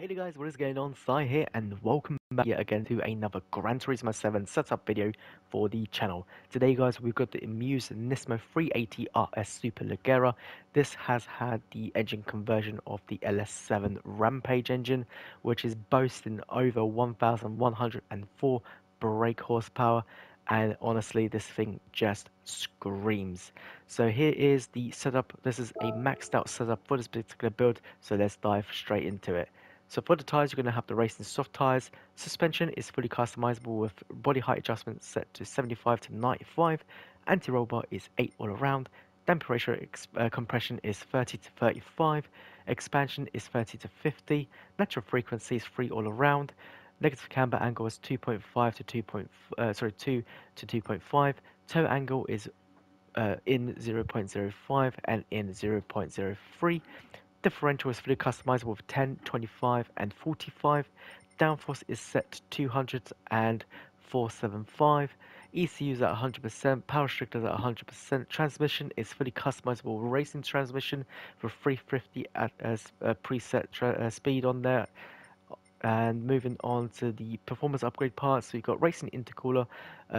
Hey guys, what is going on? Sai here and welcome back yet again to another Gran Turismo 7 setup video for the channel. Today guys, we've got the AMUSE Nismo 380RS Superleggera. This has had the engine conversion of the LS7 Rampage engine, which is boasting over 1,104 brake horsepower, and honestly this thing just screams. So here is the setup. This is a maxed out setup for this particular build, so let's dive straight into it. So for the tyres, you're going to have the racing soft tyres. Suspension is fully customizable with body height adjustments set to 75 to 95. Anti-roll bar is 8 all around. Damper ratio compression is 30 to 35. Expansion is 30 to 50. Natural frequency is 3 all around. Negative camber angle is 2 to 2.5. Toe angle is in 0.05 and in 0.03. Differential is fully customizable with 10, 25 and 45. Downforce is set to 200 and 475. ECU is at 100%, power restrictor at 100%. Transmission is fully customizable with racing transmission for 350 at a preset speed on there. And moving on to the performance upgrade part, so you've got racing intercooler.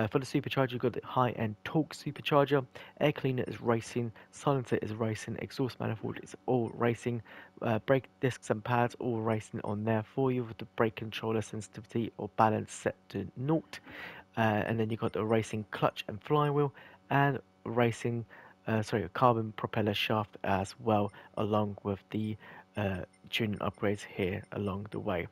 For the supercharger, you've got the high-end torque supercharger. Air cleaner is racing, silencer is racing, exhaust manifold is all racing, brake discs and pads all racing on there for you, with the brake controller sensitivity or balance set to 0. And then you've got the racing clutch and flywheel, and racing carbon propeller shaft as well, along with the tuning upgrades here along the way.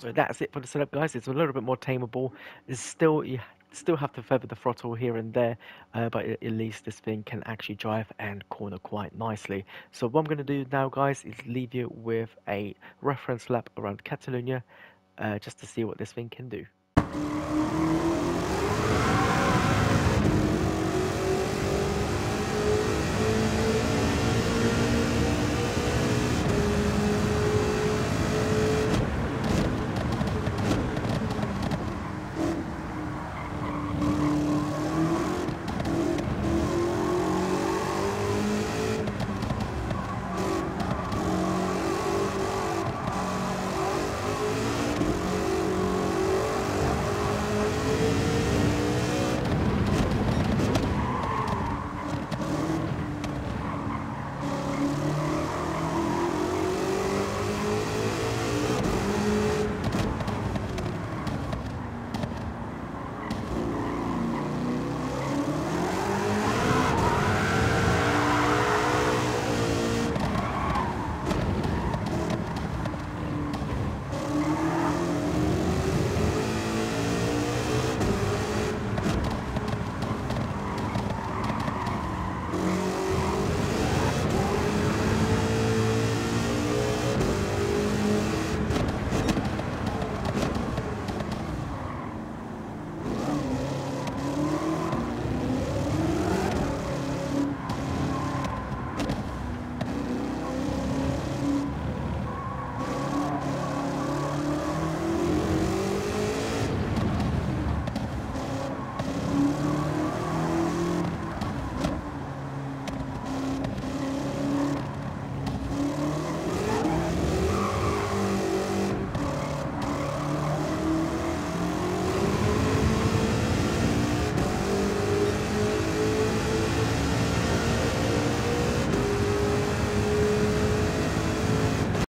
So that's it for the setup guys. It's a little bit more tameable. It's still, you still have to feather the throttle here and there, but at least this thing can actually drive and corner quite nicely. So what I'm going to do now guys is leave you with a reference lap around Catalonia, just to see what this thing can do.